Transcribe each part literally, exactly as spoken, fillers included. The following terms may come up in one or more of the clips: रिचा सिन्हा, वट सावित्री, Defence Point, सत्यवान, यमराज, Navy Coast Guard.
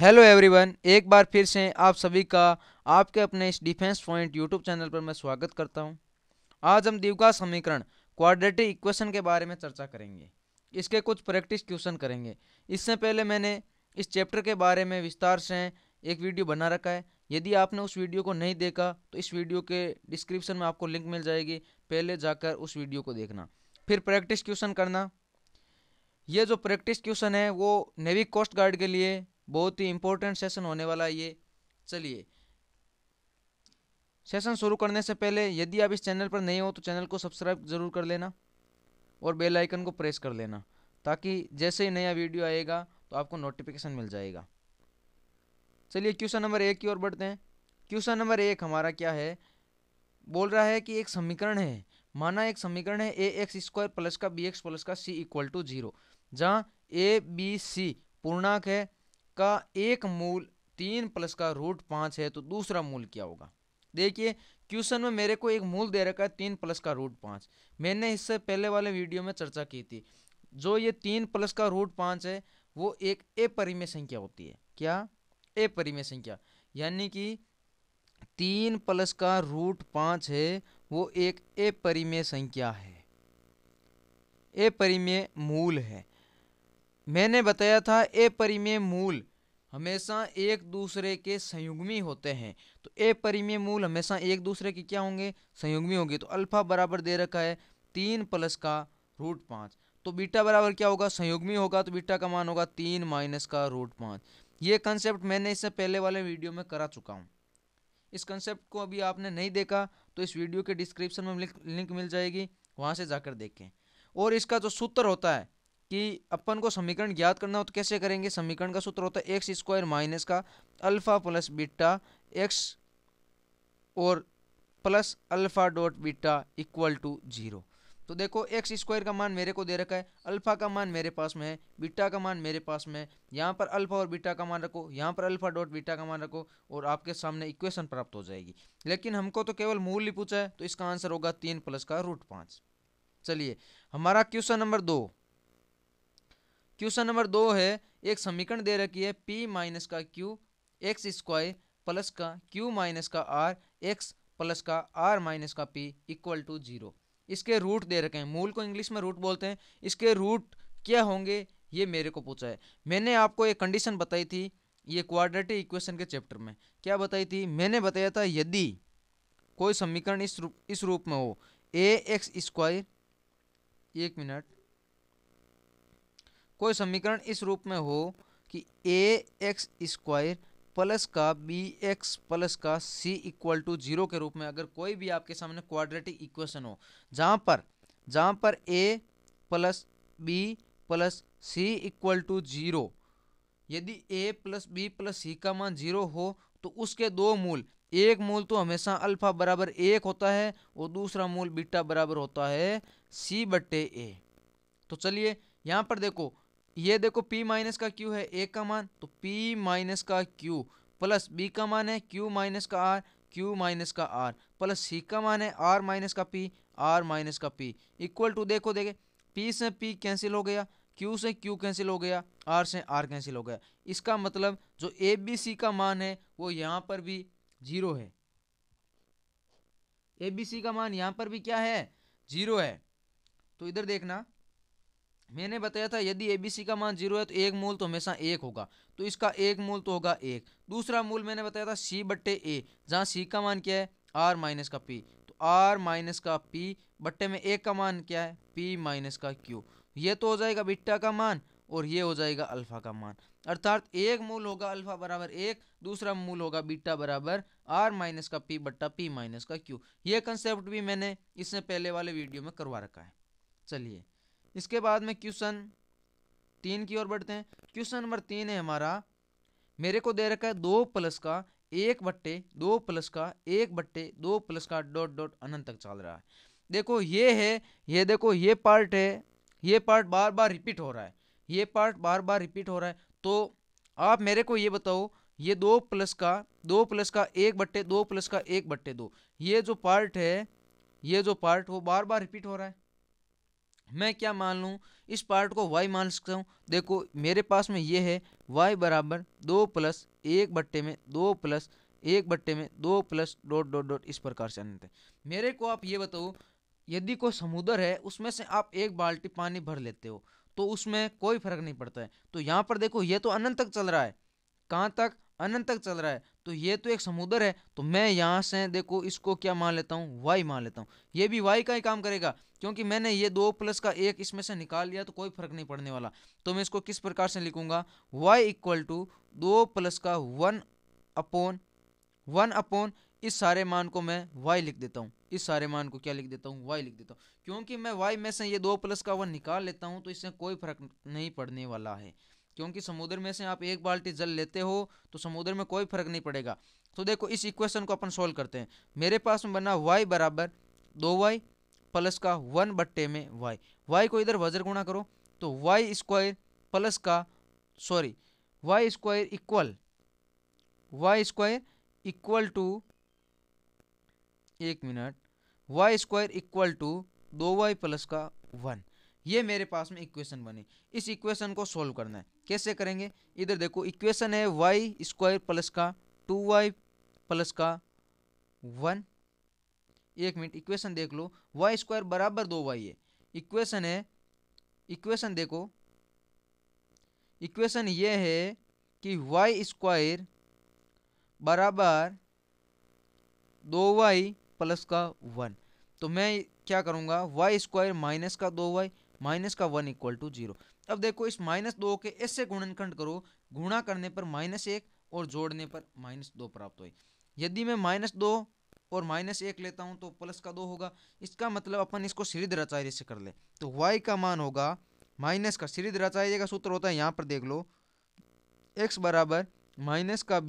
Hello everyone, एक बार फिर से आप सभी का आपके अपने इस डिफेंस पॉइंट यूट्यूब चैनल पर मैं स्वागत करता हूं। आज हम द्विघात समीकरण क्वाड्रेटिक इक्वेशन के बारे में चर्चा करेंगे, इसके कुछ प्रैक्टिस क्वेश्चन करेंगे। इससे पहले मैंने इस चैप्टर के बारे में विस्तार से एक वीडियो बना रखा है, यदि आपने उस वीडियो को नहीं देखा तो इस वीडियो के डिस्क्रिप्शन में आपको लिंक मिल जाएगी, पहले जाकर उस वीडियो को देखना। फिर प्रैक्टिस क्वेश्चन करना। ये जो प्रैक्टिस क्वेश्चन है वो नेवी कोस्ट गार्ड के लिए बहुत ही इम्पोर्टेंट सेशन होने वाला है ये। चलिए सेशन शुरू करने से पहले यदि आप इस चैनल पर नए हो तो चैनल को सब्सक्राइब जरूर कर लेना और बेल आइकन को प्रेस कर लेना, ताकि जैसे ही नया वीडियो आएगा तो आपको नोटिफिकेशन मिल जाएगा। चलिए क्वेश्चन नंबर एक की ओर बढ़ते हैं। क्वेश्चन नंबर एक हमारा क्या है, बोल रहा है कि एक समीकरण है, माना एक समीकरण है ए एक्स स्क्वायर प्लस का बी एक्स प्लस का सी इक्वल टू जीरो, जहाँ ए बी सी पूर्णांक है का एक मूल तीन प्लस का रूट पाँच है, तो दूसरा मूल क्या होगा। देखिए क्वेश्चन में मेरे को एक मूल दे रखा है तीन प्लस का रूट पाँच। मैंने इससे पहले वाले वीडियो में चर्चा की थी, जो ये तीन प्लस का रूट पाँच है वो एक अपरिमेय संख्या होती है। क्या? अपरिमेय संख्या, यानी कि तीन प्लस का रूट पाँच है वो एक अपरिमेय संख्या है, अपरिमेय मूल है। मैंने बताया था अपरिमेय मूल हमेशा एक दूसरे के संयुग्मी होते हैं, तो अपरिमेय मूल हमेशा एक दूसरे के क्या होंगे, संयुग्मी होंगे। तो अल्फा बराबर दे रखा है तीन प्लस का रूट पाँच, तो बीटा बराबर क्या होगा, संयुग्मी होगा, तो बीटा का मान होगा तीन माइनस का रूट पाँच। ये कंसेप्ट मैंने इससे पहले वाले वीडियो में करा चुका हूँ। इस कंसेप्ट को अभी आपने नहीं देखा तो इस वीडियो के डिस्क्रिप्शन में लिंक मिल जाएगी, वहाँ से जाकर देखें। और इसका जो सूत्र होता है कि अपन को समीकरण ज्ञात करना हो तो कैसे करेंगे, समीकरण का सूत्र होता है एक्स स्क्वायर माइनस का अल्फा प्लस बीटा एक्स और plus alpha dot beta equal to zero. तो देखो एक्स स्क्वायर का मान मेरे को दे रखा है, अल्फा का मान मेरे पास में है, बीटा का मान मेरे पास में है। यहाँ पर अल्फा और बीटा का मान रखो, यहाँ पर अल्फा डॉट बीटा का मान रखो और आपके सामने इक्वेशन प्राप्त हो जाएगी। लेकिन हमको तो केवल मूल ही पूछा है, तो इसका आंसर होगा तीन प्लस का रूट पाँच। चलिए हमारा क्वेश्चन नंबर दो। क्वेश्चन नंबर दो है, एक समीकरण दे रखी है पी माइनस का क्यू एक्स स्क्वायर प्लस का क्यू माइनस का आर एक्स प्लस का आर माइनस का पी इक्वल टू जीरो। इसके रूट दे रखे हैं, मूल को इंग्लिश में रूट बोलते हैं, इसके रूट क्या होंगे ये मेरे को पूछा है। मैंने आपको एक कंडीशन बताई थी, ये क्वाड्रेटिक इक्वेशन के चैप्टर में क्या बताई थी, मैंने बताया था यदि कोई समीकरण इस रूप इस रूप में हो ए एक्स स्क्वायर एक मिनट कोई समीकरण इस रूप में हो कि ए एक्स स्क्वायर प्लस का बी एक्स प्लस का सी इक्वल टू जीरो के रूप में, अगर कोई भी आपके सामने क्वाड्रेटिक इक्वेशन हो जहाँ पर जहाँ पर A plus B plus C equal to zero, यदि A plus B plus C का मान जीरो हो तो उसके दो मूल, एक मूल तो हमेशा अल्फा बराबर एक होता है और दूसरा मूल बीटा बराबर होता है सी बटे ए। तो चलिए यहाँ पर देखो, ये देखो p माइनस का q है a का मान, तो p माइनस का q प्लस b का मान है q माइनस का r, q माइनस का r प्लस c का मान है r माइनस का p, r माइनस का p इक्वल टू, देखो देखे p से p कैंसिल हो गया, q से q कैंसिल हो गया, r से r कैंसिल हो गया। इसका मतलब जो a b c का मान है वो यहाँ पर भी जीरो है, a b c का मान यहाँ पर भी क्या है, जीरो है। तो इधर देखना, मैंने बताया था यदि ए बी सी का मान जीरो है तो एक मूल तो हमेशा एक होगा, तो इसका एक मूल तो होगा एक। दूसरा मूल मैंने बताया था सी बट्टे ए, जहाँ सी का मान क्या है, आर माइनस का पी, तो आर माइनस का पी बट्टे में ए का मान क्या है, पी माइनस का क्यू। ये तो हो जाएगा बीटा का मान और ये हो जाएगा अल्फा का मान, अर्थात एक मूल होगा अल्फा बराबर एक, दूसरा मूल होगा बीटा बराबर आर माइनस का पी बट्टा पी माइनस का क्यू। ये कंसेप्ट भी मैंने इससे पहले वाले वीडियो में करवा रखा है। चलिए इसके बाद में क्वेश्चन तीन की ओर बढ़ते हैं। क्वेश्चन नंबर तीन है हमारा, मेरे को दे रखा है दो प्लस का एक बट्टे दो प्लस का एक बट्टे दो प्लस का डॉट डॉट अनंत तक चल रहा है। देखो ये है, ये देखो ये पार्ट है, ये पार्ट बार बार रिपीट हो रहा है, ये पार्ट बार बार रिपीट हो रहा है। तो आप मेरे को ये बताओ, ये दो प्लस का दो प्लस का एक बट्टे दो प्लस का एक बट्टे दो, ये जो पार्ट है, ये जो पार्ट वो बार बार रिपीट हो रहा है, मैं क्या मान लूँ, इस पार्ट को y मान सकता हूँ। देखो मेरे पास में ये है y बराबर दो प्लस एक बट्टे में दो प्लस एक बट्टे में दो प्लस डॉट डॉट डॉट इस प्रकार से अनंत है। मेरे को आप ये बताओ, यदि कोई समुद्र है उसमें से आप एक बाल्टी पानी भर लेते हो तो उसमें कोई फर्क नहीं पड़ता है। तो यहाँ पर देखो ये तो अनंत तक चल रहा है, कहाँ तक, अनंत तक चल रहा है। तो ये तो एक समुद्र है, तो मैं यहाँ से देखो इसको क्या मान लेता हूँ, y मान लेता हूँ। ये भी y का ही काम करेगा क्योंकि मैंने ये दो प्लस का एक इसमें से निकाल लिया तो कोई फर्क नहीं पड़ने वाला। तो मैं इसको किस प्रकार से लिखूंगा, y इक्वल टू दो प्लस का वन अपोन वन अपोन इस सारे मान को मैं y लिख देता हूँ। इस सारे मान को क्या लिख देता हूँ, y लिख देता हूँ। क्योंकि मैं y में से ये दो प्लस का वन निकाल लेता हूँ तो इससे कोई फर्क नहीं पड़ने वाला है, क्योंकि समुद्र में से आप एक बाल्टी जल लेते हो तो समुद्र में कोई फर्क नहीं पड़ेगा। तो देखो इस इक्वेशन को अपन सोल्व करते हैं। मेरे पास में बना y बराबर दो वाई प्लस का वन बट्टे में y। y को इधर वजर गुणा करो तो y स्क्वायर प्लस का sorry y square equal y square equal to एक minute y square equal to दो वाई प्लस का वन। ये मेरे पास में इक्वेशन बनी। इस इक्वेशन को सोल्व करना है, कैसे करेंगे। इधर देखो इक्वेशन है वाई स्क्वायर प्लस का टू वाई प्लस का वन। एक मिनट इक्वेशन देख लो, वाई स्क्वायर बराबर दो वाई है। इक्वेशन है इक्वेशन देखो इक्वेशन ये है कि वाई स्क्वायर बराबर दो वाई प्लस का वन। तो मैं क्या करूँगा, वाई स्क्वायर माइनस का दो वाई माइनस का वन इक्वल टू जीरो। अब देखो इस माइनस दो के ऐसे गुणनखंड करो, गुणा करने पर माइनस एक और जोड़ने पर माइनस दो प्राप्त हुई। यदि मैं माइनस दो और माइनस एक लेता हूँ तो प्लस का दो होगा। इसका मतलब अपन इसको सीरीज रचाई से कर ले तो y का मान होगा माइनस का, सीरीज रचाई का सूत्र होता है, यहाँ पर देख लो x बराबर माइनस का b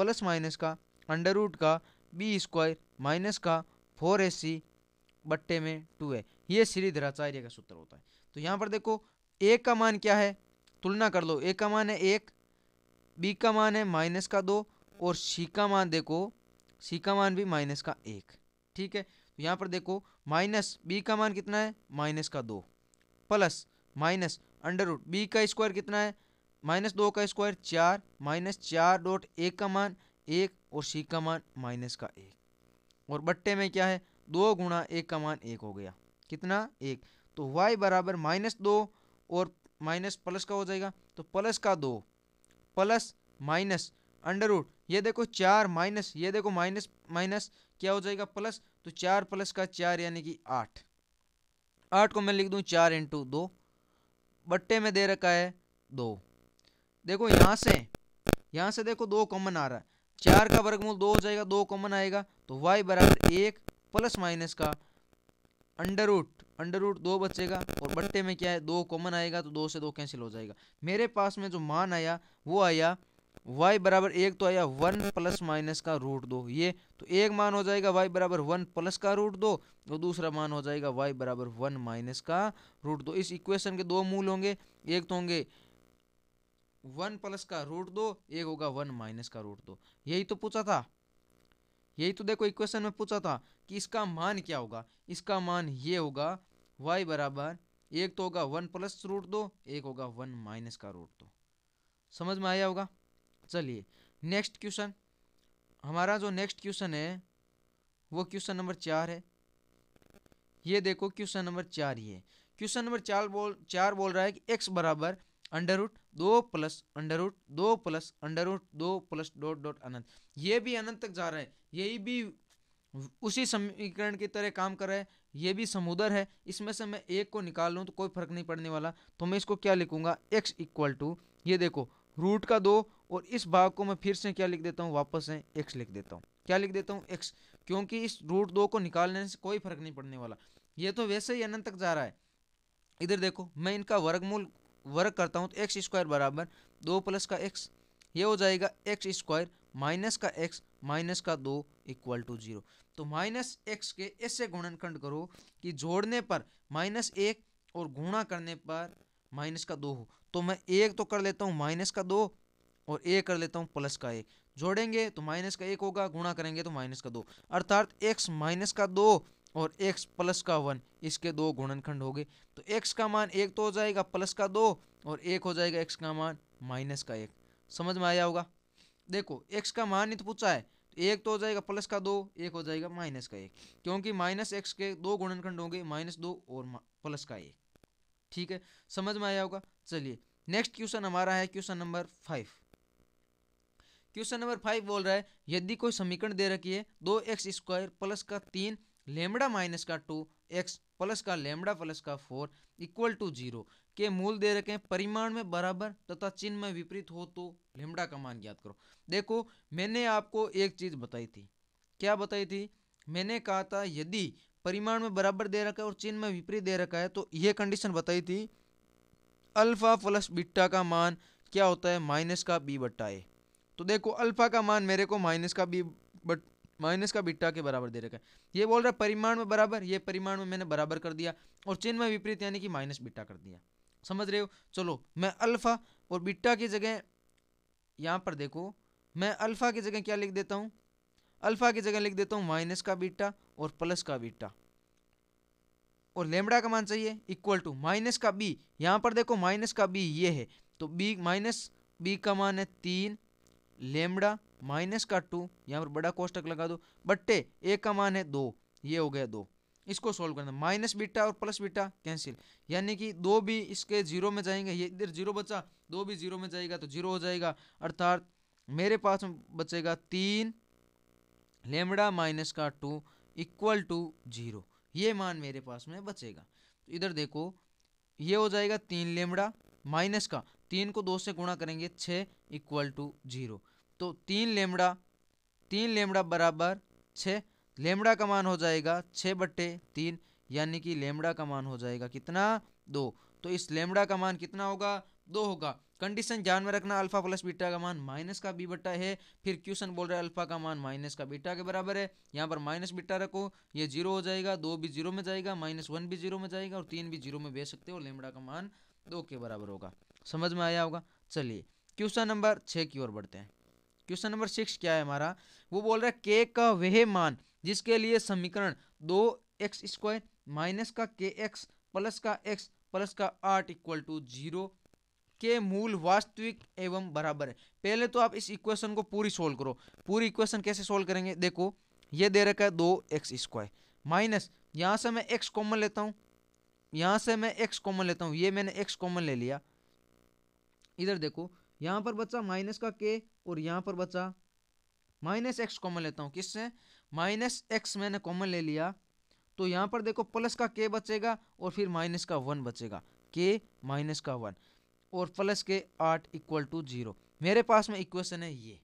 प्लस माइनस का अंडर रूट का बी स्क्वायर माइनस का फोर ए सी बट्टे में टू है। ये सीरीज आचार्य का सूत्र होता है। तो यहाँ पर देखो एक का मान क्या है, तुलना कर लो। एक का मान है एक, बी का मान है माइनस का दो और सी का मान देखो, सी का मान भी माइनस का एक। ठीक है, तो यहाँ पर देखो माइनस बी का मान कितना है माइनस का दो plus minus under root b का स्क्वायर कितना है माइनस दो का स्क्वायर चार माइनस चार डॉट एक का मान एक और सी का मान माइनस का एक और बट्टे में क्या है दो गुणा एक का मान एक हो गया, कितना एक। तो y बराबर माइनस दो और माइनस प्लस का हो जाएगा तो प्लस का दो प्लस माइनस अंडर रूट ये देखो चार माइनस ये देखो माइनस माइनस क्या हो जाएगा प्लस, तो चार प्लस का चार यानी कि आठ। आठ को मैं लिख दूं चार इंटू दो बट्टे में दे रखा है दो। देखो यहाँ से यहाँ से देखो दो कॉमन आ रहा है, चार का वर्गमूल दो हो जाएगा, दो कॉमन आएगा तो y बराबर एक प्लस माइनस का अंडर रूट अंडर रूट दो बचेगा और बट्टे में क्या है दो कॉमन आएगा तो दो से दो कैंसिल हो जाएगा। मेरे पास में जो मान आया वो आया y बराबर एक तो आया वन प्लस माइनस का रूट दो। ये तो एक मान हो जाएगा y बराबर वन प्लस का रूट दो और दूसरा मान हो जाएगा y बराबर वन माइनस का रूट दो। इस इक्वेशन के दो मूल होंगे, एक तो होंगे वन प्लस का रूट दो, एक होगा वन माइनस का रूट दो। यही तो पूछा था, यही तो देखो इक्वेशन में पूछा था कि इसका मान क्या होगा। इसका मान ये होगा y बराबर एक तो होगा वन प्लस रूट दो, एक होगा वन माइनस का रूट दो। समझ में आया होगा। चलिए नेक्स्ट क्वेश्चन, हमारा जो नेक्स्ट क्वेश्चन है वो क्वेश्चन नंबर चार है। ये देखो क्वेश्चन नंबर चार ये क्वेश्चन नंबर चार बोल चार बोल रहा है कि एक्स बराबर अंडर रूट दो प्लस अंडर रूट दो प्लस अंडर रूट दो प्लस डॉट डॉट अनंत। ये भी अनंत तक जा रहा है, यही भी उसी समीकरण की तरह काम कर रहा है। ये भी समुद्र है, इसमें से मैं एक को निकाल लूँ तो कोई फर्क नहीं पड़ने वाला। तो मैं इसको क्या लिखूंगा, x इक्वल टू ये देखो रूट का दो और इस भाग को मैं फिर से क्या लिख देता हूँ, वापस से x लिख देता हूँ। क्या लिख देता हूँ, x, क्योंकि इस रूट दो को निकालने से कोई फर्क नहीं पड़ने वाला। ये तो वैसे ही अनंत तक जा रहा है। इधर देखो मैं इनका वर्गमूल वर्ग करता हूँ तो एक्स स्क्वायर बराबर दो प्लस का एक्स, ये हो जाएगा एक्स स्क्वायर माइनस का एक्स माइनस का दो इक्वल टू जीरो। तो माइनस एक्स के ऐसे गुणनखंड करो कि जोड़ने पर माइनस एक और गुणा करने पर माइनस का दो हो। तो मैं एक तो कर लेता हूँ माइनस का दो और एक कर लेता हूँ प्लस का एक, जोड़ेंगे तो माइनस का एक होगा, गुणा करेंगे तो माइनस का दो, अर्थात एक्स माइनस का दो और x प्लस का वन, इसके दो गुणनखंड हो गए। तो x का मान एक तो हो जाएगा प्लस का दो और एक हो जाएगा x का मान माइनस का एक। समझ में आया होगा। देखो x का मान ही तो पूछा है, एक तो हो जाएगा प्लस का दो, एक हो जाएगा माइनस का एक, क्योंकि माइनस एक्स के दो गुणनखंड होंगे, माइनस दो और प्लस का एक। ठीक है, समझ में आया होगा। चलिए नेक्स्ट क्वेश्चन हमारा है question number five. Question number five बोल रहा है यदि कोई समीकरण दे रखी है दो एक्स स्क्वायर प्लस का तीन लेमड़ा माइनस का टू एक्स प्लस का लेमड़ा प्लस का फोर इक्वल टू जीरो के मूल दे रखे हैं, परिमाण में बराबर तथा चिन्ह में विपरीत हो तो लेमड़ा का मान ज्ञात करो। देखो मैंने आपको एक चीज बताई थी, क्या बताई थी? मैंने कहा था यदि परिमाण में बराबर दे रखा है और चिन्ह में विपरीत दे रखा है तो यह कंडीशन बताई थी अल्फा प्लस बीटा का मान क्या होता है, माइनस का बी बट्टा ए। तो देखो अल्फा का मान मेरे को माइनस का बी बट माइनस का बीटा के बराबर दे रखा है। ये बोल रहा है परिमाण में बराबर, ये परिमाण में मैंने बराबर कर दिया और चिन्ह में विपरीत यानी कि माइनस बीटा कर दिया। समझ रहे हो। चलो मैं अल्फा और बीटा की जगह यहाँ पर देखो मैं अल्फा की जगह क्या लिख देता हूँ, अल्फा की जगह लिख देता हूँ माइनस का बीटा और प्लस का बीटा, और लेमड़ा का मान चाहिए इक्वल टू माइनस का बी। यहाँ पर देखो माइनस का बी ये है, तो बी माइनस बी का मान है तीन, लेमड़ा माइनस का टू, यहाँ पर बड़ा कोष्टक लगा दो, बट्टे ए का मान है दो, ये हो गया दो। इसको सोल्व करना, माइनस बीटा और प्लस बीटा कैंसिल, यानी कि दो भी इसके जीरो में जाएंगे, ये इधर जीरो बचा, दो भी जीरो में जाएगा तो जीरो हो जाएगा, अर्थात मेरे पास बचेगा तीन लेमड़ा माइनस का टू इक्वल टू जीरो, ये मान मेरे पास में बचेगा। तो इधर देखो ये हो जाएगा तीन लेमड़ा माइनस का, तीन को दो से गुणा करेंगे छः इक्वल टू जीरो। तो तीन लेमड़ा तीन लेमड़ा बराबर छः, लेमड़ा का मान हो जाएगा छः बट्टे तीन, यानी कि लेमड़ा का मान हो जाएगा कितना, दो। तो इस लेमड़ा का मान कितना होगा, दो होगा। कंडीशन ध्यान में रखना अल्फा प्लस बीटा का मान माइनस का बी बट्टा है, फिर क्वेश्चन बोल रहा है अल्फा का मान माइनस का बीटा के बराबर है, यहाँ पर माइनस बीटा रखो, ये जीरो हो जाएगा, दो भी जीरो में जाएगा, माइनस वन भी जीरो में जाएगा और तीन भी जीरो में भेज सकते हो, लेमड़ा का मान दो के बराबर होगा। समझ में आया होगा। चलिए क्वेश्चन नंबर छः की ओर बढ़ते हैं। क्वेश्चन नंबर सिक्स क्या है हमारा, वो बोल रहा है के का वह मान जिसके लिए समीकरण दो एक्स स्क्वायर माइनस का के एक्स प्लस का एक्स प्लस का आठ इक्वल टू जीरो के मूल वास्तविक एवं बराबर है। पहले तो आप इस इक्वेशन को पूरी सोल्व करो। पूरी इक्वेशन कैसे सोल्व करेंगे, देखो ये दे रखा है दो एक्स स्क्वायर माइनस, यहाँ से मैं एक्स कॉमन लेता हूँ, यहाँ से मैं एक्स कॉमन लेता हूँ, ये मैंने एक्स कॉमन ले लिया। इधर देखो यहाँ पर बचा माइनस का के और यहाँ पर बचा माइनस एक्स कॉमन लेता हूँ, किससे, माइनस एक्स मैंने कॉमन ले लिया। तो यहाँ पर देखो प्लस का के बचेगा और फिर माइनस का वन बचेगा, के माइनस का वन और प्लस के आठ इक्वल टू जीरो, मेरे पास में इक्वेशन है ये।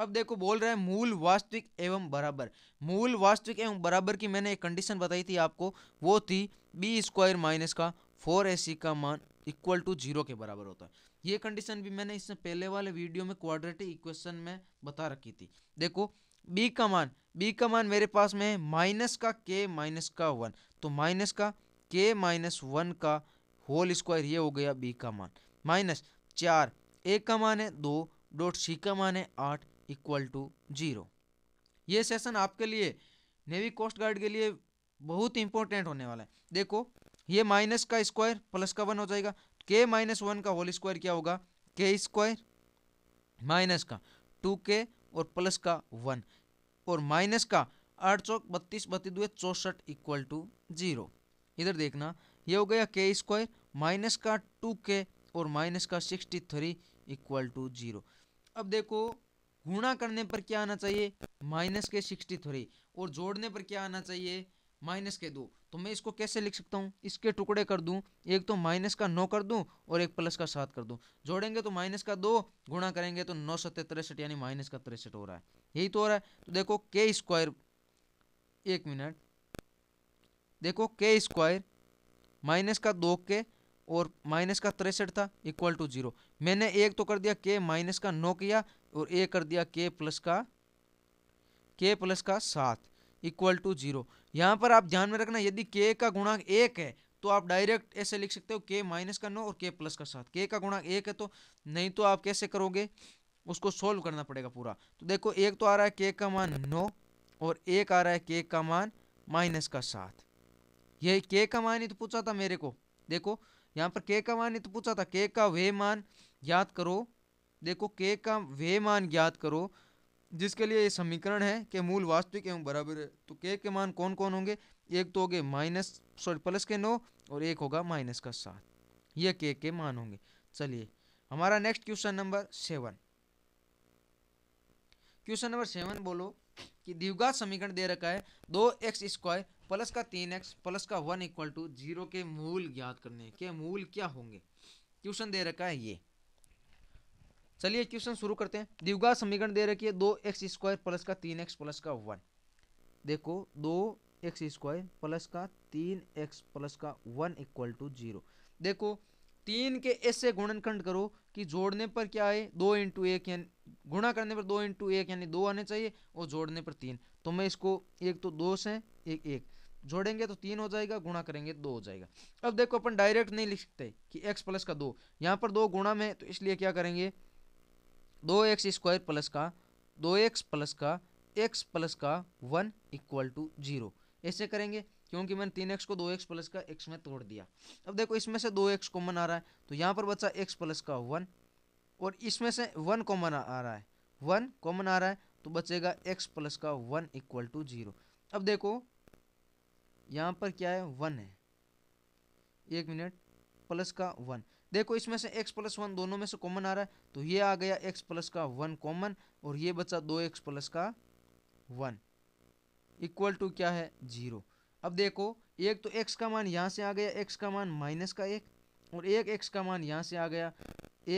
अब देखो बोल रहा है मूल वास्तविक एवं बराबर, मूल वास्तविक एवं बराबर की मैंने एक कंडीशन बताई थी आपको, वो थी बी स्क्वायर माइनस का फोर ए सी का मान इक्वल टू जीरो के बराबर होता है। ये कंडीशन भी मैंने इससे पहले वाले वीडियो में क्वाड्रेटिक इक्वेशन में बता रखी थी। देखो b का मान b का मान मेरे पास में है माइनस का k माइनस का वन, तो माइनस का k माइनस वन का होल स्क्वायर, ये हो गया b का मान माइनस चार, a का मान है दो डॉट c का मान है आठ इक्वल टू जीरो। ये सेशन आपके लिए नेवी कोस्ट गार्ड के लिए बहुत इंपॉर्टेंट होने वाला है। देखो ये माइनस का स्क्वायर प्लस का वन हो जाएगा, के माइनस वन का होल स्क्वायर क्या होगा, के स्क्वायर माइनस का टू के और प्लस का वन और माइनस का आठ चौक बत्तीस बत्तीस दुए चौसठ इक्वल टू जीरो। इधर देखना ये हो गया के स्क्वायर माइनस का टू के और माइनस का sixty three equal to zero. अब देखो गुणा करने पर क्या आना चाहिए, माइनस के सिक्सटी थ्री और जोड़ने पर क्या आना चाहिए, माइनस के दो। तो मैं इसको कैसे लिख सकता हूँ, इसके टुकड़े कर दूँ, एक तो माइनस का नौ कर दूँ और एक प्लस का सात कर दूँ, जोड़ेंगे तो माइनस का दो, गुणा करेंगे तो नौ सत्ते तिरसठ यानी माइनस का तिरसठ हो रहा है, यही तो हो रहा है। तो देखो के स्क्वायर, एक मिनट, देखो के स्क्वायर माइनस का दो के और माइनस का तिरसठ था इक्वल टू जीरो। मैंने एक तो कर दिया के माइनस का नौ किया और एक कर दिया के प्लस का के प्लस का सात इक्वल टू जीरो। यहाँ पर आप ध्यान में रखना यदि k का गुणांक एक है तो आप डायरेक्ट ऐसे लिख सकते हो k माइनस का नौ और k प्लस का सात, k का गुणांक एक है तो, नहीं तो आप कैसे करोगे, उसको सोल्व करना पड़ेगा पूरा। तो देखो एक तो आ रहा है k का मान नौ और एक आ रहा है k का मान माइनस का साथ। ये के का मान ही तो पूछा था मेरे को, देखो यहाँ पर के का मान ही तो पूछा था, के का वे मान याद करो, देखो के का वे मान याद करो जिसके लिए ये समीकरण है कि मूल वास्तविक एवं बराबर है। तो के के मान कौन कौन होंगे, एक तो होंगे माइनस सॉरी प्लस के नौ और एक होगा माइनस का सात, ये के के मान होंगे। चलिए हमारा next question number seven, question number seven बोलो कि द्विघात समीकरण दे रखा है दो एक्स स्क्वायर प्लस का तीन एक्स प्लस का वन इक्वल टू जीरो के मूल ज्ञात करने के मूल क्या होंगे, क्वेश्चन दे रखा है ये। चलिए क्वेश्चन शुरू करते हैं। द्विघात समीकरण दे रखी है दो एक्स स्क्वायर प्लस का तीन एक्स प्लस का वन, देखो दो एक्स स्क्वायर प्लस का तीन एक्स प्लस का वन इक्वल टू जीरो। देखो तीन के ऐसे गुणनखंड करो कि जोड़ने पर क्या है दो इंटू एक, गुणा करने पर दो इंटू एक यानी दो आने चाहिए और जोड़ने पर तीन। तो मैं इसको एक तो दो से एक एक जोड़ेंगे तो तीन हो जाएगा, गुणा करेंगे दो हो जाएगा। अब देखो अपन डायरेक्ट नहीं लिख सकते कि एक्स प्लस का दो, यहाँ पर दो गुणा में तो इसलिए क्या करेंगे दो एक्स स्क्वायर प्लस का दो एक्स प्लस का एक्स प्लस का वन इक्वल टू जीरो ऐसे करेंगे, क्योंकि मैंने तीन एक्स को दो एक्स प्लस का एक्स में तोड़ दिया। अब देखो इसमें से दो एक्स कॉमन आ रहा है तो यहाँ पर बचा एक्स प्लस का वन और इसमें से वन कॉमन आ रहा है, वन कॉमन आ रहा है तो बचेगा एक्स प्लस का वन इक्वल टू जीरो। अब देखो यहाँ पर क्या है वन है, एक मिनट प्लस का वन, देखो इसमें से x प्लस वन दोनों में से कॉमन आ रहा है तो ये आ गया x प्लस का वन कॉमन और ये बचा दो एक्स प्लस का वन इक्वल टू क्या है जीरो। अब देखो एक तो x का मान यहाँ से आ गया x का मान माइनस का एक और एक x का मान यहाँ से आ गया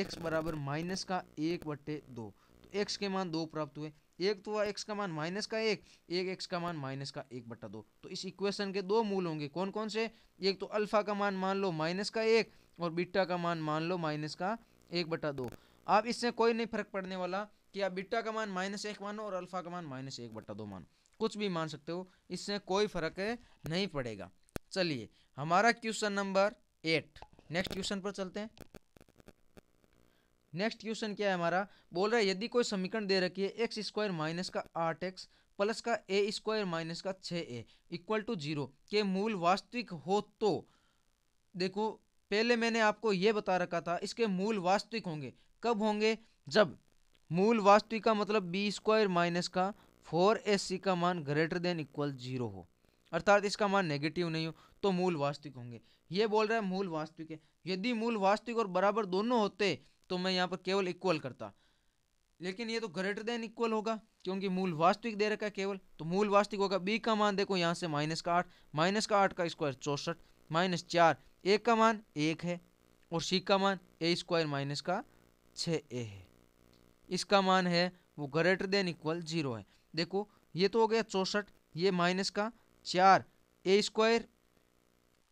x बराबर माइनस का एक बट्टे दो, तो x के मान दो प्राप्त हुए। एक तो हुआ x का मान माइनस का एक, एक x का मान माइनस का एक बट्टा दो। तो इस इक्वेशन के दो मूल होंगे, कौन कौन से, एक तो अल्फा का मान मान लो माइनस का एक और बीटा का मान मान लो माइनस का एक बटा दो। आप इससे कोई नहीं फर्क पड़ने वाला कि आप बीटा का मान माइनस एक मानो और अल्फा का मान माइनस एक बटा दो मानो, कुछ भी मान सकते हो, इससे कोई फर्क नहीं पड़ेगा। चलिए हमारा question number eight, next question पर चलते हैं। नेक्स्ट क्वेश्चन क्या है हमारा, बोल रहा है यदि कोई समीकरण दे रखी है एक्स स्क्वायर माइनस का आठ एक्स प्लस का ए स्क्वायर माइनस का छः ए इक्वल टू जीरो के मूल वास्तविक हो तो, देखो पहले मैंने आपको ये बता रखा था इसके मूल वास्तविक होंगे, कब होंगे जब मूल वास्तविक का मतलब बी स्क्वायर माइनस का फोर ए सी का मान ग्रेटर देन इक्वल जीरो हो, अर्थात इसका मान नेगेटिव नहीं हो तो मूल वास्तविक होंगे। ये बोल रहा है मूल वास्तविक है, यदि मूल वास्तविक और बराबर दोनों होते तो मैं यहाँ पर केवल इक्वल करता, लेकिन ये तो ग्रेटर देन इक्वल होगा क्योंकि मूल वास्तविक दे रखा है केवल, तो मूल वास्तविक होगा। बी का मान देखो यहाँ से माइनस का आठ, माइनस का आठ का स्क्वायर चौसठ, माइनस चार, ए का मान एक है और सी का मान ए स्क्वायर माइनस का छः ए है, इसका मान है वो ग्रेटर देन इक्वल जीरो है। देखो ये तो हो गया चौसठ, ये माइनस का चार ए स्क्वायर,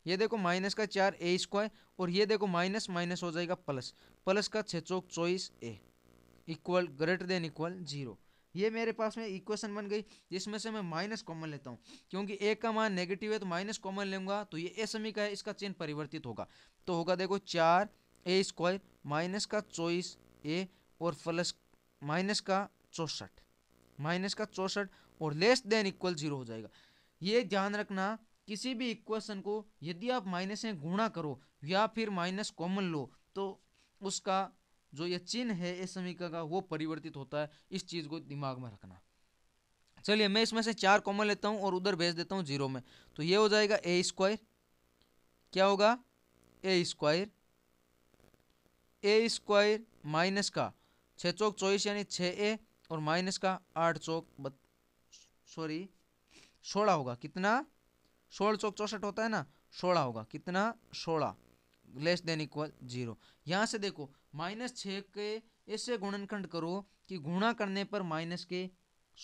ये देखो माइनस का चार ए स्क्वायर और ये देखो माइनस माइनस हो जाएगा प्लस, प्लस का छः चौक चौबीस a equal greater than equal zero. ये मेरे पास में इक्वेशन बन गई जिसमें से मैं माइनस कॉमन लेता हूँ, क्योंकि ए का मान नेगेटिव है तो माइनस कॉमन लेंगे तो ये ए समी का है, इसका चिन्ह परिवर्तित होगा तो होगा देखो चार ए स्क्वायर माइनस का चौबीस ए और प्लस माइनस का चौसठ, माइनस का चौसठ और लेस देन इक्वल जीरो हो जाएगा। ये ध्यान रखना किसी भी इक्वेशन को यदि आप माइनस से गुणा करो या फिर माइनस कॉमन लो तो उसका जो ये चिन्ह है इस समीकरण का वो परिवर्तित होता है, इस चीज़ को दिमाग में रखना। चलिए मैं इसमें से चार कॉमन लेता हूँ और उधर भेज देता हूँ जीरो में, तो ये हो जाएगा ए स्क्वायर, क्या होगा a square, a square minus का छः चौक चौबीस यानी छः ए और माइनस का आठ चौक बत सॉरी सोलह होगा, कितना सोलह चौक चौसठ होता है ना, सोलह होगा, कितना सोलह लेस देन इक्वल जीरो। यहाँ से देखो माइनस छः के ऐसे गुणनखंड करो कि गुणा करने पर माइनस के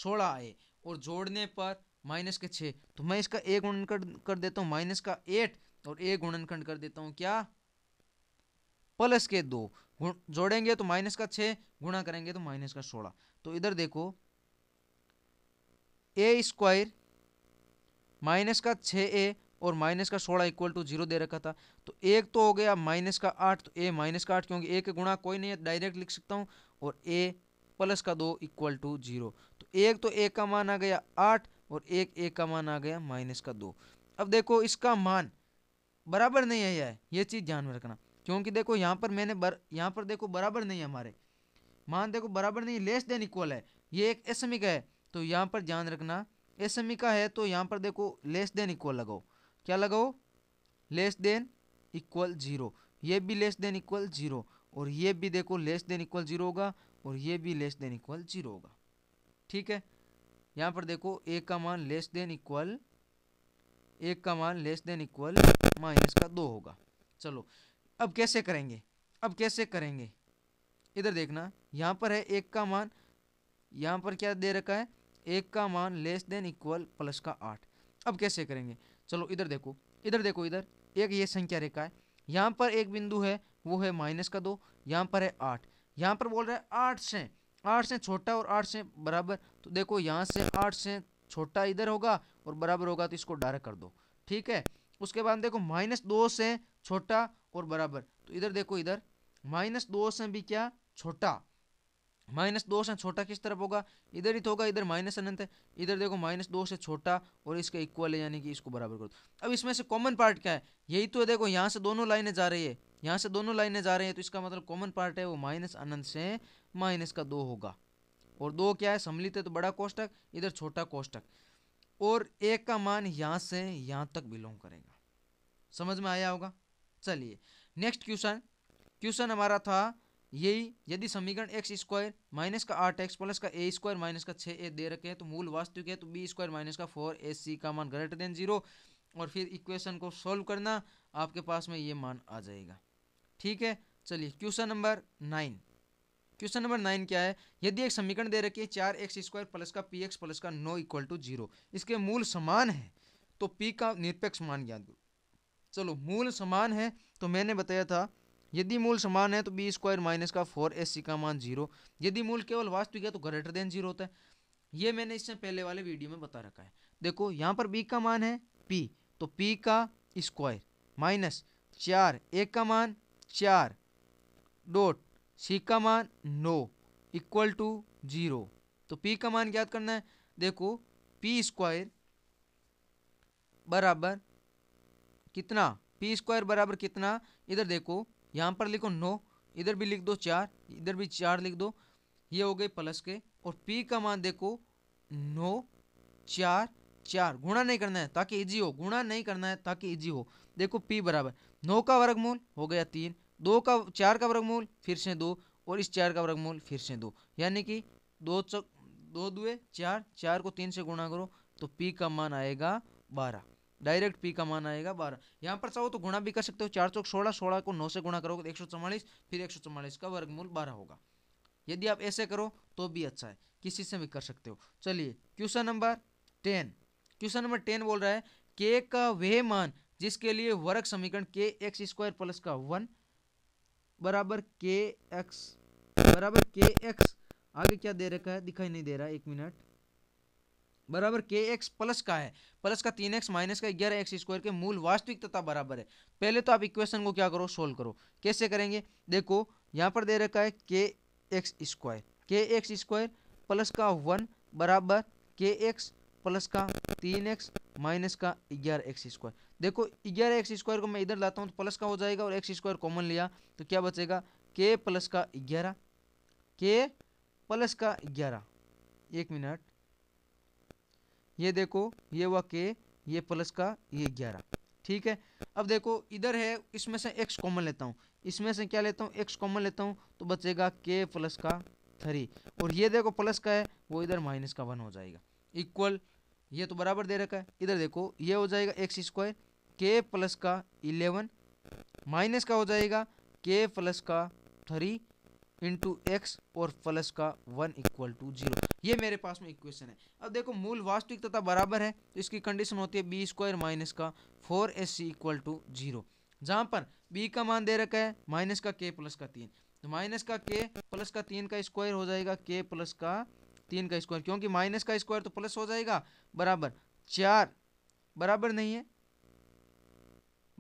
सोलह आए और जोड़ने पर माइनस के छः, तो मैं इसका ए गुणनखंड कर देता हूँ माइनस का एट और ए गुणनखंड कर देता हूँ क्या प्लस के दो, जोड़ेंगे तो माइनस का छः, गुणा करेंगे तो माइनस का सोलह। तो इधर देखो ए स्क्वायर माइनस का छः ए और माइनस का सोलह इक्वल टू जीरो दे रखा था, तो एक तो हो गया माइनस का आठ, तो ए माइनस का आठ क्योंकि ए के गुणा कोई नहीं है डायरेक्ट लिख सकता हूँ, और ए प्लस का दो इक्वल टू जीरो। तो एक तो ए का मान आ गया आठ और एक एक का मान आ गया माइनस का दो। अब देखो इसका मान बराबर नहीं है, यह ये चीज़ ध्यान में रखना, क्योंकि देखो यहाँ पर मैंने बर यहाँ पर देखो बराबर नहीं है, हमारे मान देखो बराबर नहीं, लेस देन इक्वल है, ये एक एसएमई का है तो यहाँ पर ध्यान रखना एसएमई का है तो यहाँ पर देखो लेस देन इक्वल लगाओ, क्या लगाओ लेस देन इक्वल जीरो, ये भी लेस देन इक्वल जीरो और ये भी देखो लेस देन इक्वल जीरो होगा और ये भी लेस देन इक्वल जीरो होगा। ठीक है, यहाँ पर देखो एक का मान लेस देन इक्वल एक का मान लेस देन इक्वल माइनस का दो होगा। चलो अब कैसे करेंगे, अब कैसे करेंगे इधर देखना, यहाँ पर है एक का मान, यहाँ पर क्या दे रखा है एक का मान लेस देन इक्वल प्लस का आठ। अब कैसे करेंगे, चलो इधर देखो इधर देखो इधर एक ये संख्या रेखा है, यहाँ पर एक बिंदु है वो है माइनस का दो, यहाँ पर है आठ, यहाँ पर बोल रहा है आठ से आठ से छोटा और आठ से बराबर, तो देखो यहाँ से आठ से छोटा इधर होगा और बराबर होगा तो इसको डायरेक्ट कर दो। ठीक है, उसके बाद देखो माइनस दो से छोटा और बराबर, तो इधर देखो इधर माइनस दो से भी क्या छोटा, माइनस दो से छोटा किस तरफ होगा इधर ही तो होगा, इधर माइनस अनंत है, इधर देखो माइनस दो से छोटा और इसका इक्वल है यानी कि इसको बराबर कर दो। अब इसमें से कॉमन पार्ट क्या है, यही तो है, देखो यहाँ से दोनों लाइनें जा रही है, यहाँ से दोनों लाइनें जा रही है तो इसका मतलब कॉमन पार्ट है वो माइनस अनंत से माइनस का दो होगा, और दो क्या है सम्मिलित है तो बड़ा कोष्ठक इधर छोटा कोष्ठक, और एक का मान यहाँ से यहाँ तक बिलोंग करेगा। समझ में आया होगा। चलिए नेक्स्ट क्वेश्चन, क्वेश्चन हमारा था यही, यदि समीकरण एक्स स्क्वायर माइनस का आठ एक्स प्लस का ए स्क्वायर माइनस का छः ए दे रखे हैं तो मूल वास्तविक है तो बी स्क्वायर माइनस का फोर ए सी का मान ग्रेटर देन जीरो, और फिर इक्वेशन को सॉल्व करना, आपके पास में ये मान आ जाएगा। ठीक है, चलिए question number nine, question number nine क्या है, यदि एक समीकरण दे रखिए चार एक्स स्क्वायर प्लस का पी एक्स प्लस का नौ इक्वल टू जीरो, इसके मूल समान है तो पी का निरपेक्ष मान ज्ञात करो। चलो मूल समान है तो मैंने बताया था यदि मूल समान है तो बी स्क्वायर माइनस का फोर एस सी का मान जीरो, यदि मूल केवल वास्तविक है तो ग्रेटर देन जीरो होता है, ये मैंने इससे पहले वाले वीडियो में बता रखा है। देखो यहाँ पर बी का मान है पी, तो पी का स्क्वायर माइनस चार एक का मान चार डॉट सी का मान नौ इक्वल टू जीरो, तो पी का मान ज्ञात करना है। देखो पी स्क्वायर बराबर कितना, पी स्क्वायर बराबर कितना, इधर देखो यहाँ पर लिखो नौ, इधर भी लिख दो चार, इधर भी चार लिख दो, ये हो गए प्लस के, और पी का मान देखो नौ चार चार, गुणा नहीं करना है ताकि इजी हो, गुणा नहीं करना है ताकि इजी हो। देखो पी बराबर नौ का वर्गमूल हो गया तीन, दो का चार का वर्गमूल फिर से दो और इस चार का वर्गमूल फिर से दो, यानी कि दो चक दो दुए चार, चार को तीन से गुणा करो तो पी का मान आएगा बारह, डायरेक्ट पी का मान आएगा बारह। यहाँ पर चाहो तो गुणा भी कर सकते हो, चार चौक सोलह, सोलह को नौ से गुणा करोगे तो एक सौ चौवालीस, फिर एक सौ चौवालीस का वर्गमूल बारह होगा। यदि आप ऐसे करो तो भी अच्छा है, किसी से भी कर सकते हो। चलिए question number ten, question number ten बोल रहा है के का वह मान जिसके लिए वर्ग समीकरण के एक्स स्क्वायर प्लस का वन बराबर के एक्स बराबर के एक्स आगे क्या दे रखा है दिखाई नहीं दे रहा, एक मिनट, बराबर के एक्स प्लस का है प्लस का तीन एक्स माइनस का ग्यारह एक्स स्क्वायर के मूल वास्तविक तथा बराबर है। पहले तो आप इक्वेशन को क्या करो सोल्व करो, कैसे करेंगे देखो यहाँ पर दे रखा है k x square k x square plus का वन बराबर के एक्स प्लस का तीन एक्स माइनस का ग्यारह एक्स स्क्वायर। देखो ग्यारह एक्स स्क्वायर को मैं इधर लाता हूँ तो प्लस का हो जाएगा और एक्स स्क्वायर कॉमन लिया तो क्या बचेगा के प्लस का ग्यारह के प्लस का ग्यारह, एक मिनट, ये देखो ये हुआ के ये प्लस का ये ग्यारह। ठीक है, अब देखो इधर है इसमें से एक्स कॉमन लेता हूँ, इसमें से क्या लेता हूँ एक्स कॉमन लेता हूँ तो बचेगा के प्लस का थ्री, और ये देखो प्लस का है वो इधर माइनस का वन हो जाएगा इक्वल, ये तो बराबर दे रखा है। इधर देखो ये हो जाएगा एक्स स्क्वायर के प्लस का इलेवन माइनस का हो जाएगा के प्लस का थ्री इंटू एक्स और प्लस का वन इक्वल टू जीरो, ये मेरे पास में इक्वेशन है। अब देखो मूल वास्तविक तथा बराबर है तो इसकी कंडीशन होती है बी स्क्वायर माइनस का four a c equal to zero, जहाँ पर बी का मान दे रखा है माइनस का के प्लस का तीन, तो माइनस का के प्लस का तीन का स्क्वायर हो जाएगा के प्लस का तीन का स्क्वायर, क्योंकि माइनस का स्क्वायर तो प्लस हो जाएगा बराबर चार, बराबर नहीं है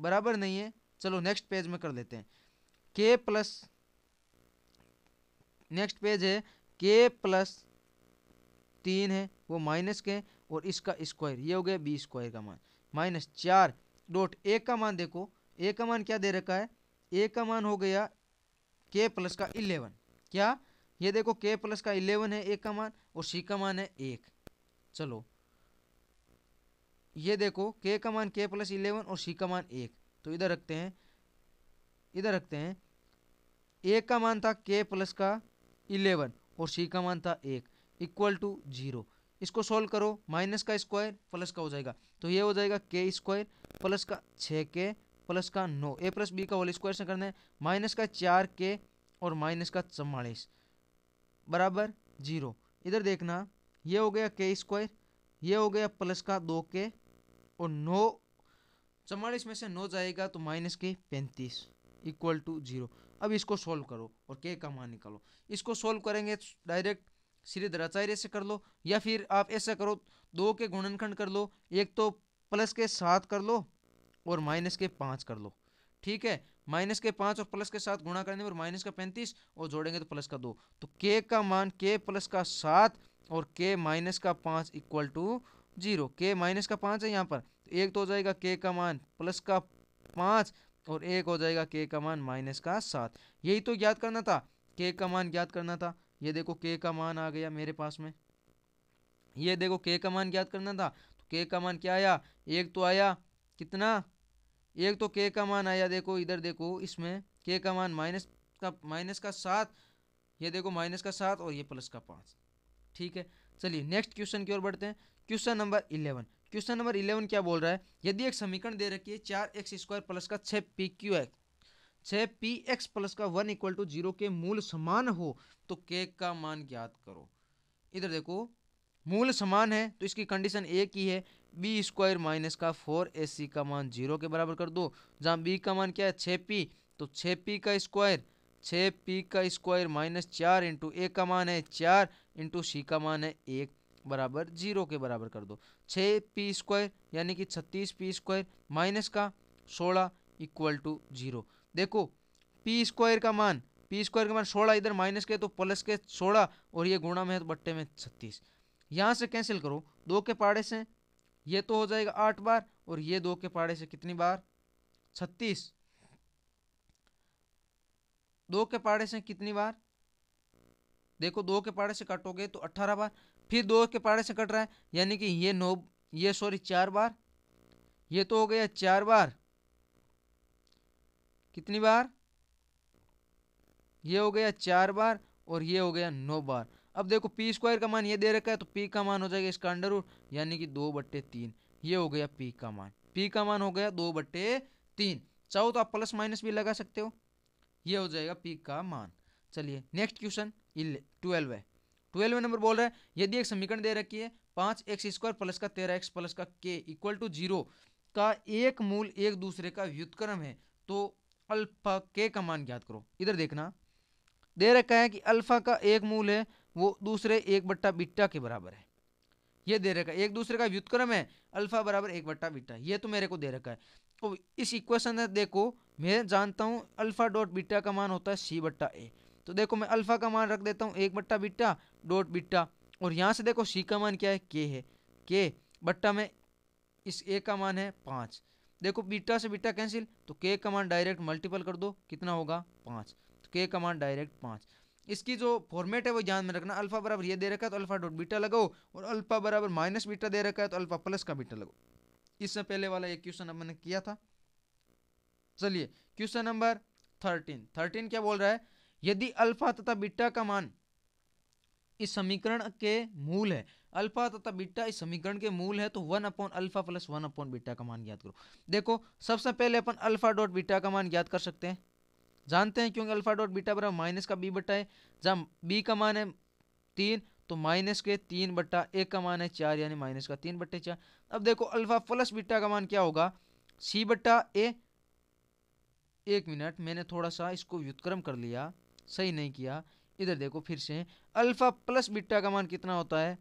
बराबर नहीं है चलो नेक्स्ट पेज में कर देते हैं, के प्लस नेक्स्ट पेज है के प्लस तीन है वो माइनस के और इसका स्क्वायर, ये हो गया बी स्क्वायर का मान। माइनस चार डॉट ए का मान देखो, ए का मान क्या दे रखा है, ए का मान हो गया के प्लस का इलेवन, क्या ये देखो के प्लस का इलेवन है ए का मान और सी का मान है एक। चलो ये देखो के का मान के प्लस इलेवन और सी का मान एक, तो इधर रखते हैं, इधर रखते हैं ए का मान था के प्लस का इलेवन और सी का मान था एक, इक्वल टू जीरो। इसको सोल्व करो, माइनस का स्क्वायर प्लस का हो जाएगा, तो ये हो जाएगा के स्क्वायर प्लस का छः के प्लस का नौ, ए प्लस बी का होल स्क्वायर से करना है, माइनस का चार के और माइनस का चौवालीस बराबर जीरो। इधर देखना ये हो गया के स्क्वायर, ये हो गया प्लस का दो के और नौ, चौवालीस में से नौ जाएगा तो माइनस के पैंतीस इक्वल टू जीरो। अब इसको सोल्व करो और के का मान निकालो। इसको सोल्व करेंगे डायरेक्ट सीधे दराचार्य से कर लो, या फिर आप ऐसा करो दो के गुणनखंड कर लो, एक तो प्लस के साथ कर लो और माइनस के पाँच कर लो, ठीक है। माइनस के पाँच और प्लस के साथ गुणा करने पर माइनस का पैंतीस और जोड़ेंगे तो प्लस का दो, तो के का मान के प्लस का सात और के माइनस का पाँच equal to zero. K minus का पाँच है यहाँ पर, तो एक तो हो जाएगा के का मान प्लस का पाँच और एक हो जाएगा के का मान माइनस का सात। यही तो ज्ञात करना था, के का मान ज्ञात करना था। ये देखो के का मान आ गया मेरे पास में, ये देखो के का मान ज्ञात करना था, तो के का मान क्या आया, एक तो आया कितना, एक तो के का मान आया, देखो इधर देखो इसमें के का मान माइनस का माइनस का सात, ये देखो माइनस का सात और ये प्लस का पाँच, ठीक है। चलिए नेक्स्ट क्वेश्चन की ओर बढ़ते हैं, question number eleven. Question number eleven क्या बोल रहा है, यदि एक समीकरण दे रखी है चार एक्स स्क्वायर प्लस का छः पी क्यू एक्स छः पी एक्स प्लस का वन इक्वल टू जीरो के मूल समान हो तो के का मान ज्ञात करो। इधर देखो मूल समान है तो इसकी कंडीशन एक ही है, बी स्क्वायर माइनस का फोर ए सी का मान जीरो के बराबर कर दो, जहाँ बी का मान क्या है छः पी, तो छः पी का स्क्वायर छः पी का स्क्वायर माइनस चार इंटू ए का मान है चार इंटू सी का मान है एक बराबर जीरो के बराबर कर दो। छः पी स्क्वायर यानी कि छत्तीस पी स्क्वायर माइनस का सोलह इक्वल टू जीरो। देखो पी स्क्वायर का मान पी स्क्वायर का मान सोलह, इधर माइनस के तो प्लस के सोलह और ये गुणा में है तो बट्टे में छत्तीस। यहाँ से कैंसिल करो, दो के पाड़े से ये तो हो जाएगा आठ बार और ये दो के पाड़े से कितनी बार छत्तीस, दो के पाड़े से कितनी बार, देखो दो के पाड़े से काटोगे तो अट्ठारह बार, फिर दो के पाड़े से कट रहा है यानी कि ये नौ ये सॉरी चार बार, ये तो हो गया चार बार, कितनी बार ये हो गया चार बार और ये हो गया नौ बार। अब देखो पी स्क्वायर का मान ये दे रखा है तो पी का मान हो जाएगा इसका अंडर रूट यानी कि दो बट्टे तीन, ये हो गया पी का मान, पी का मान हो गया दो बट्टे तीन। चाहो तो आप प्लस माइनस भी लगा सकते हो, ये हो जाएगा पी का मान। चलिए नेक्स्ट क्वेश्चन ट्वेल्व है, ट्वेल्व नंबर बोल रहा है यदि एक समीकरण दे रखी है पाँच एक्स स्क्वायर प्लस का तेरह एक्स प्लस का के इक्वल टू जीरो का एक मूल एक दूसरे का व्युत्क्रम है तो अल्फा के का मान ज्ञात करो। इधर देखना दे रखा है कि अल्फा का एक मूल है वो दूसरे एक बट्टा बीटा के बराबर है, ये दे रखा है एक दूसरे का व्युत्क्रम है अल्फा बराबर एक बट्टा बीटा, ये तो मेरे को दे रखा है। तो इस इक्वेशन में देखो मैं जानता हूँ अल्फा डॉट बीटा का मान होता है सी बट्टा ए, तो देखो मैं अल्फा का मान रख देता हूँ एक बट्टा बीटा डॉट बीटा और यहाँ से देखो सी का मान क्या है के है, के बट्टा में इस ए का मान है पाँच, देखो बीटा से बीटा कैंसिल तो के का मान डायरेक्ट मल्टीपल कर दो, कितना होगा पाँच, तो के का मान डायरेक्ट पाँच। इसकी जो फॉर्मेट है वो ध्यान में रखना, अल्फा बराबर ये दे रखा है तो अल्फा डॉट बीटा लगाओ और अल्फा बराबर माइनस बीटा दे रखा है तो अल्फा प्लस का बीटा लगाओ। इससे पहले वाला एक क्वेश्चन मैंने किया था। चलिए क्वेश्चन नंबर थर्टीन थर्टीन क्या बोल रहा है, यदि अल्फा तथा बीटा का मान इस समीकरण के मूल है, अल्फा तथा बीटा इस समीकरण के मूल है तो one upon alpha plus one upon beta का मान ज्ञात करो। देखो सबसे पहले अपन अल्फा डॉट बीटा का मान ज्ञात कर सकते हैं, जानते हैं क्योंकि अल्फा डॉट बीटा बराबर माइनस का बी बट्टा है, जहाँ बी का मान है तीन तो माइनस के तीन बट्टा ए का मान है चार यानी माइनस का तीन बट्टे चार। अब देखो अल्फा प्लस बीटा का मान क्या होगा सी बट्टा ए, एक मिनट मैंने थोड़ा सा इसको व्युत्क्रम कर लिया, सही नहीं किया। इधर देखो फिर से अल्फा प्लस बीटा का मान कितना होता है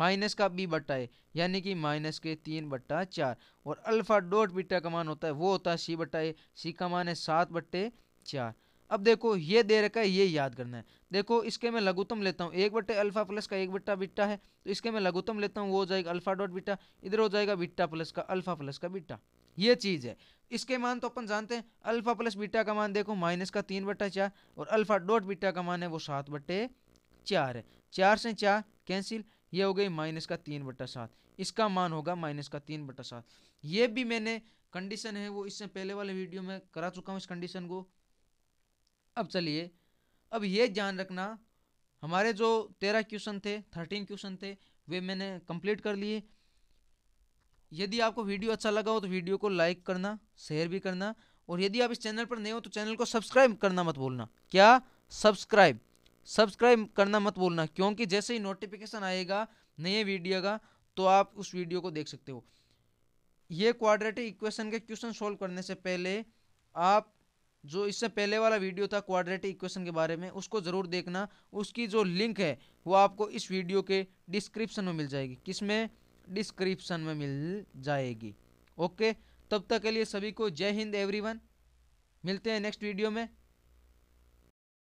माइनस का बी बट्टा ए यानी कि माइनस के तीन बट्टा चार और अल्फा डॉट बीटा का मान होता है वो होता है सी बट्टा ए, सी का मान है सात बट्टे चार। अब देखो ये दे रखा है, ये याद करना है। देखो इसके मैं लघुत्तम लेता हूँ, एक बट्टे अल्फा प्लस का एक बट्टा बीटा है तो इसके मैं लघुत्तम लेता हूँ, वो हो जाएगा अल्फा डॉट बीटा, इधर हो जाएगा बीटा प्लस का अल्फा प्लस का बीटा। ये चीज़ है। इसके मान तो अपन जानते हैं, अल्फा प्लस बीटा का मान देखो माइनस का तीन बट्टा चार और अल्फा डॉट बीटा का मान है वो सात बट्टे चार है। चार से चार कैंसिल, ये हो गई माइनस का तीन बट्टा सात, इसका मान होगा माइनस का तीन बट्टा सात। ये भी मैंने कंडीशन है वो इससे पहले वाले वीडियो में करा चुका हूँ इस कंडीशन को। अब चलिए, अब ये ध्यान रखना हमारे जो तेरह क्वेश्चन थे, थर्टीन क्वेश्चन थे, वे मैंने कंप्लीट कर लिए। यदि आपको वीडियो अच्छा लगा हो तो वीडियो को लाइक करना, शेयर भी करना, और यदि आप इस चैनल पर नए हो तो चैनल को सब्सक्राइब करना मत भूलना। क्या? सब्सक्राइब सब्सक्राइब करना मत भूलना, क्योंकि जैसे ही नोटिफिकेशन आएगा नए वीडियो का तो आप उस वीडियो को देख सकते हो। ये क्वाड्रेटिक इक्वेशन के क्वेश्चन सॉल्व करने से पहले आप जो इससे पहले वाला वीडियो था क्वाड्रेटिक इक्वेशन के बारे में, उसको ज़रूर देखना। उसकी जो लिंक है वो आपको इस वीडियो के डिस्क्रिप्शन में मिल जाएगी। किसमें? डिस्क्रिप्शन में मिल जाएगी। ओके, तब तक के लिए सभी को जय हिंद एवरीवन, मिलते हैं नेक्स्ट वीडियो में।